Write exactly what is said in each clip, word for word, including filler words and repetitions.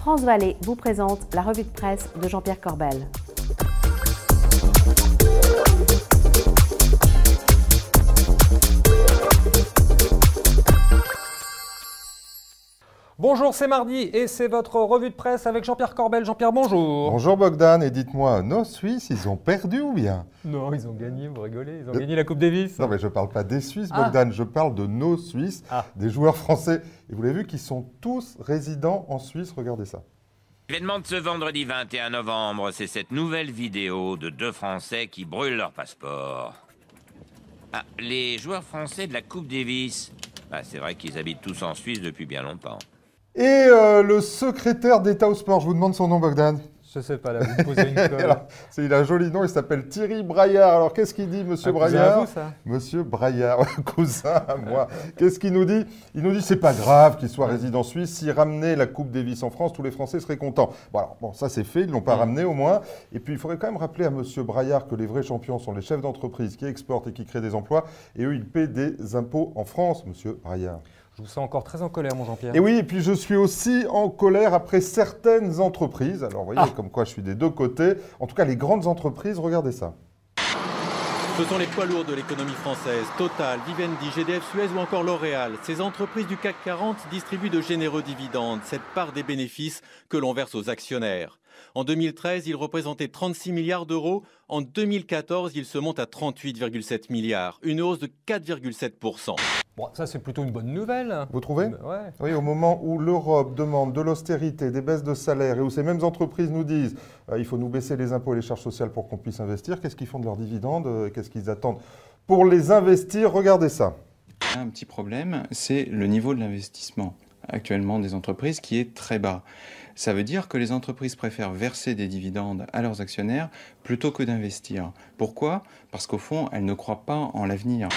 France Vallée vous présente la revue de presse de Jean-Pierre Corbel. Bonjour, c'est mardi et c'est votre revue de presse avec Jean-Pierre Corbel. Jean-Pierre, bonjour. Bonjour Bogdan, et dites-moi, nos Suisses, ils ont perdu ou bien? Non, ils ont gagné, vous rigolez, ils ont de... gagné la Coupe Davis. Non mais je ne parle pas des Suisses, ah. Bogdan, je parle de nos Suisses, ah. des joueurs français. Et vous l'avez vu, qui sont tous résidents en Suisse, regardez ça. L'événement de ce vendredi vingt et un novembre, c'est cette nouvelle vidéo de deux Français qui brûlent leur passeport. Ah, les joueurs français de la Coupe Davis. Ah, c'est vrai qu'ils habitent tous en Suisse depuis bien longtemps. Et euh, le secrétaire d'État au sport, je vous demande son nom, Bogdan. Je ne sais pas, là, vous me posez une colle. Il a un joli nom, il s'appelle Thierry Braillard. Alors, qu'est-ce qu'il dit, monsieur Braillard? Cousin à vous, ça. Monsieur Braillard, cousin à moi. Qu'est-ce qu'il nous dit? Il nous dit, c'est pas grave qu'il soit résident suisse. S'il ramenait la Coupe Davis en France, tous les Français seraient contents. Bon, alors, bon, ça, c'est fait, ils ne l'ont pas ramené au moins. Et puis, il faudrait quand même rappeler à monsieur Braillard que les vrais champions sont les chefs d'entreprise qui exportent et qui créent des emplois. Et eux, ils paient des impôts en France, monsieur Braillard. Je vous sens encore très en colère, mon Jean-Pierre. Et oui, et puis je suis aussi en colère après certaines entreprises. Alors, vous voyez, ah. comme quoi je suis des deux côtés. En tout cas, les grandes entreprises, regardez ça. Ce sont les poids lourds de l'économie française. Total, Vivendi, G D F Suez ou encore L'Oréal. Ces entreprises du CAC quarante distribuent de généreux dividendes, cette part des bénéfices que l'on verse aux actionnaires. En deux mille treize, ils représentaient trente-six milliards d'euros. En deux mille quatorze, ils se montent à trente-huit virgule sept milliards, une hausse de quatre virgule sept pour cent. Bon, ça, c'est plutôt une bonne nouvelle. Vous trouvez? Ouais. Oui, au moment où l'Europe demande de l'austérité, des baisses de salaire et où ces mêmes entreprises nous disent euh, il faut nous baisser les impôts et les charges sociales pour qu'on puisse investir, qu'est-ce qu'ils font de leurs dividendes? Qu'est-ce qu'ils attendent pour les investir? Regardez ça. Un petit problème, c'est le niveau de l'investissement actuellement des entreprises qui est très bas. Ça veut dire que les entreprises préfèrent verser des dividendes à leurs actionnaires plutôt que d'investir. Pourquoi? Parce qu'au fond, elles ne croient pas en l'avenir.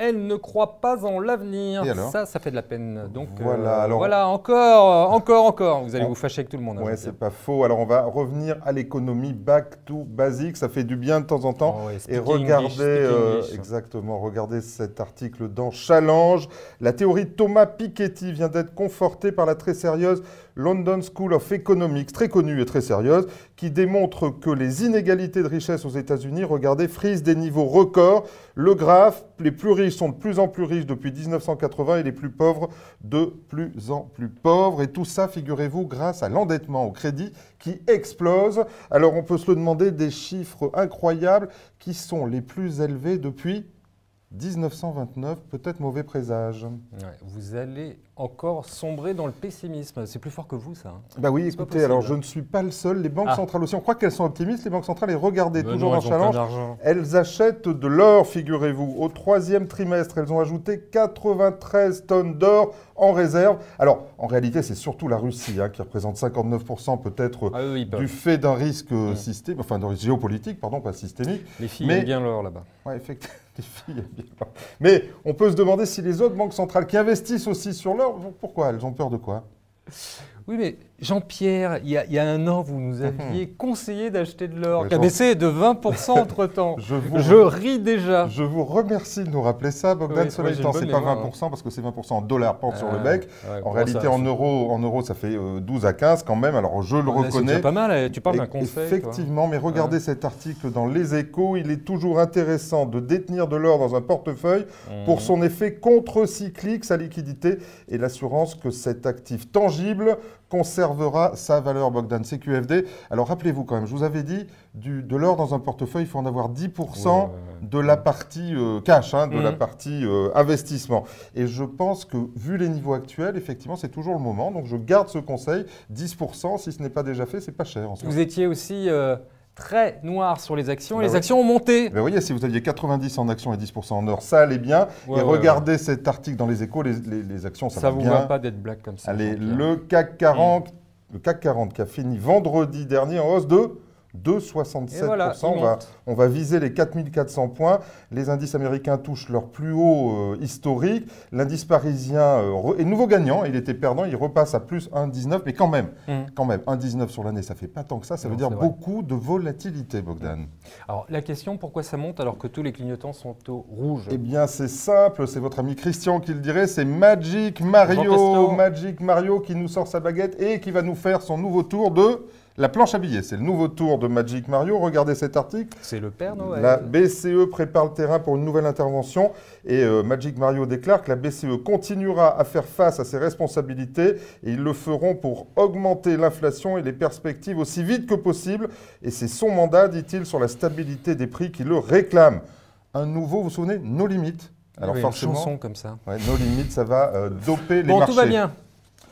Elle ne croit pas en l'avenir. Ça, ça fait de la peine. Donc voilà, euh, alors, voilà encore, encore, encore. Vous allez on, vous fâcher avec tout le monde. Hein, ouais, c'est pas faux. Alors on va revenir à l'économie back to basic. Ça fait du bien de temps en temps. Oh, ouais, et regardez, English, euh, exactement, regardez cet article dans Challenge. La théorie de Thomas Piketty vient d'être confortée par la très sérieuse London School of Economics, très connue et très sérieuse, qui démontre que les inégalités de richesse aux États-Unis, regardez, frisent des niveaux records. Le graphe, les plus riches sont de plus en plus riches depuis mille neuf cent quatre-vingts et les plus pauvres de plus en plus pauvres. Et tout ça, figurez-vous, grâce à l'endettement au crédit qui explose. Alors on peut se le demander, des chiffres incroyables qui sont les plus élevés depuis mille neuf cent vingt-neuf, peut-être mauvais présage. Ouais, vous allez encore sombrer dans le pessimisme. C'est plus fort que vous, ça. Hein. Bah oui, écoutez, alors je ne suis pas le seul. Les banques ah. centrales aussi, on croit qu'elles sont optimistes, les banques centrales. Et regardez, ben toujours non, en Challenge, elles achètent de l'or, figurez-vous. Au troisième trimestre, elles ont ajouté quatre-vingt-treize tonnes d'or en réserve. Alors, en réalité, c'est surtout la Russie hein, qui représente cinquante-neuf pour cent peut-être ah, oui, du fait d'un risque ouais. systémique, enfin d'un risque géopolitique, pardon, pas systémique. Les filles Mais... aiment bien l'or là-bas. Oui, effectivement. Mais on peut se demander si les autres banques centrales qui investissent aussi sur l'or, pourquoi? Elles ont peur de quoi? Oui, mais Jean-Pierre, il y, y a un an, vous nous aviez conseillé d'acheter de l'or, qui a baissé de vingt pour cent entre-temps. je vous, je ris déjà. Je vous remercie de nous rappeler ça, Bogdan. Cela étant, ce n'est pas vingt pour cent, hein. parce que c'est vingt pour cent en dollars, pente ah, sur le bec. Ouais, en réalité, ça, en, euros, en euros, ça fait euh, douze à quinze quand même. Alors, je le ah, reconnais. C'est pas mal, tu parles d'un conseil. Effectivement, toi. Mais regardez ouais. cet article dans Les Echos. Il est toujours intéressant de détenir de l'or dans un portefeuille mmh. pour son effet contre-cyclique, sa liquidité et l'assurance que cet actif tangible conservera sa valeur, Bogdan, C Q F D. Alors, rappelez-vous quand même, je vous avais dit, du, de l'or dans un portefeuille, il faut en avoir dix pour cent ouais. de la partie euh, cash, hein, de mmh. la partie euh, investissement. Et je pense que, vu les niveaux actuels, effectivement, c'est toujours le moment. Donc, je garde ce conseil, dix pour cent, si ce n'est pas déjà fait, c'est pas cher. En ce vous cas. étiez aussi... Euh... très noir sur les actions, ben les oui. actions ont monté. Ben voyez, si vous aviez quatre-vingt-dix en actions et dix pour cent en or, ça allait bien. Ouais, et ouais, regardez ouais. cet article dans Les Echos, les, les, les actions, ça, ça va bien. Ça ne vous va pas d'être black comme ça. Allez, le CAC quarante, mmh. le CAC quarante qui a fini vendredi dernier en hausse de de soixante-sept pour cent. Voilà, on, va, on va viser les quatre mille quatre cents points. Les indices américains touchent leur plus haut euh, historique. L'indice parisien euh, est nouveau gagnant. Il était perdant. Il repasse à plus un virgule dix-neuf. Mais quand même, mmh. quand même un virgule dix-neuf sur l'année, ça ne fait pas tant que ça. Ça non, veut dire beaucoup de volatilité, Bogdan. Alors, la question, pourquoi ça monte alors que tous les clignotants sont au rouge? Eh bien, c'est simple. C'est votre ami Christian qui le dirait. C'est Magic Mario. Magic Mario qui nous sort sa baguette et qui va nous faire son nouveau tour de... la planche à billets, c'est le nouveau tour de Magic Mario. Regardez cet article. C'est le Père Noël. La B C E prépare le terrain pour une nouvelle intervention. Et euh, Magic Mario déclare que la B C E continuera à faire face à ses responsabilités. Et ils le feront pour augmenter l'inflation et les perspectives aussi vite que possible. Et c'est son mandat, dit-il, sur la stabilité des prix qui le réclame. Un nouveau, vous vous souvenez, Nos Limites. Alors oui, forcément, une chanson comme ça. Ouais, Nos Limites, ça va euh, doper les bon, marchés. Bon, tout va bien.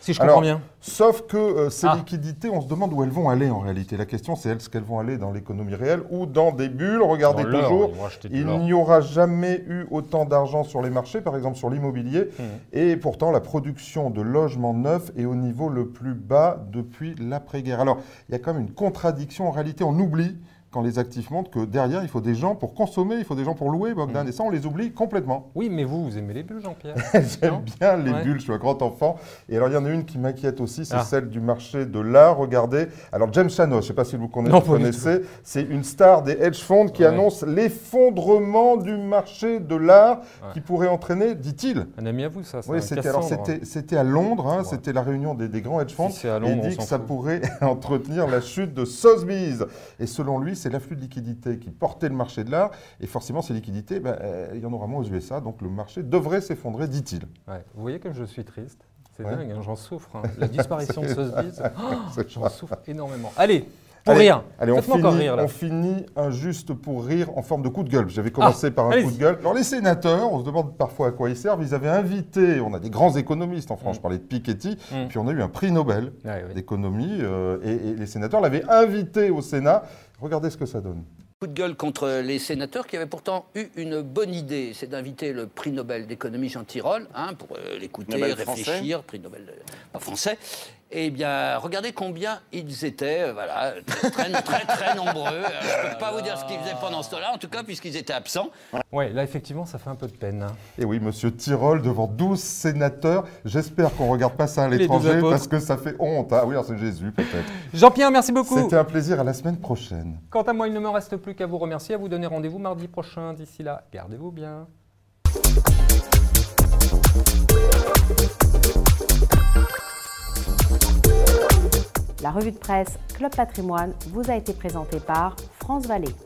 Si je comprends Alors, bien. Sauf que euh, ces ah. liquidités, on se demande où elles vont aller en réalité. La question, c'est est-ce qu'elles vont aller dans l'économie réelle ou dans des bulles? Regardez toujours, il n'y aura jamais eu autant d'argent sur les marchés, par exemple sur l'immobilier. Mmh. Et pourtant, la production de logements neufs est au niveau le plus bas depuis l'après-guerre. Alors, il y a quand même une contradiction en réalité. On oublie, quand les actifs montent, que derrière, il faut des gens pour consommer, il faut des gens pour louer, Bogdan. Mmh. Et ça, on les oublie complètement. Oui, mais vous, vous aimez les bulles, Jean-Pierre. J'aime bien les ouais. bulles, je suis un grand enfant. Et alors, il y en a une qui m'inquiète aussi, c'est ah. celle du marché de l'art. Regardez, alors James Chano, je ne sais pas si vous connaissez, non, vous connaissez, c'est une star des hedge funds qui ouais. annonce l'effondrement du marché de l'art ouais. qui pourrait entraîner, dit-il. Un ami à vous, ça. Oui, c'était à Londres, hein, c'était la réunion des, des grands hedge funds. Si Londres, et il dit que ça fout. pourrait entretenir la chute de Sotheby's. Et selon lui, c'est l'afflux de liquidités qui portait le marché de l'art. Et forcément, ces liquidités, ben, euh, il y en aura moins aux U S A. Donc, le marché devrait s'effondrer, dit-il. Ouais. Vous voyez comme je suis triste. C'est ouais. dingue, hein, j'en souffre. Hein. La disparition de Sotheby's, oh, j'en souffre énormément. Allez, pour allez, rire. Allez, on finit, rire, on finit un juste pour rire en forme de coup de gueule. J'avais commencé ah, par un coup de gueule. Alors, les sénateurs, on se demande parfois à quoi ils servent. Ils avaient invité, on a des grands économistes en France, mmh. je parlais de Piketty, mmh. puis on a eu un prix Nobel ah, oui. d'économie. Euh, et, et les sénateurs l'avaient invité au Sénat. Regardez ce que ça donne. Coup de gueule contre les sénateurs qui avaient pourtant eu une bonne idée, c'est d'inviter le prix Nobel d'économie Jean Tirole, hein, pour euh, l'écouter, réfléchir, prix Nobel euh, pas français. Eh bien, regardez combien ils étaient, voilà, très, très, très, très nombreux. Euh, je ne peux pas vous dire ce qu'ils faisaient pendant ce temps-là, en tout cas, puisqu'ils étaient absents. Oui, là, effectivement, ça fait un peu de peine. Hein. Et oui, monsieur Tirole, devant douze sénateurs. J'espère qu'on ne regarde pas ça à l'étranger, parce que ça fait honte. Hein. Oui, c'est Jésus, peut-être. Jean-Pierre, merci beaucoup. C'était un plaisir, à la semaine prochaine. Quant à moi, il ne me reste plus qu'à vous remercier, à vous donner rendez-vous mardi prochain. D'ici là, gardez-vous bien. La revue de presse Club Patrimoine vous a été présentée par France Vallée.